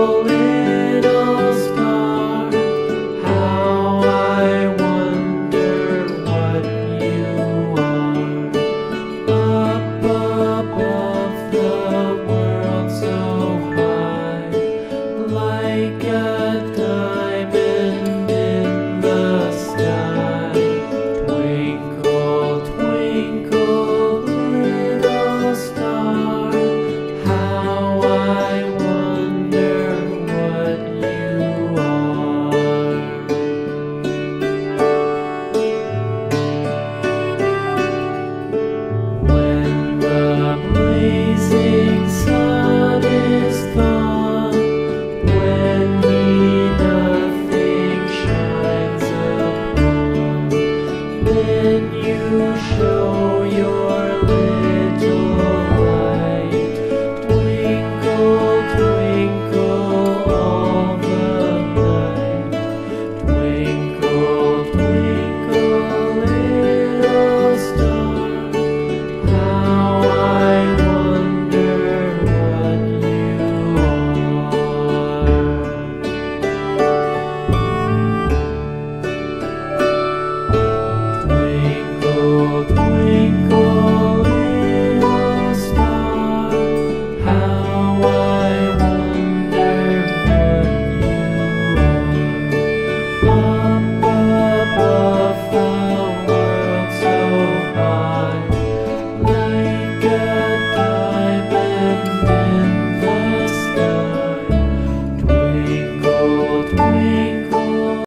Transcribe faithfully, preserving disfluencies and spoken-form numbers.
holy.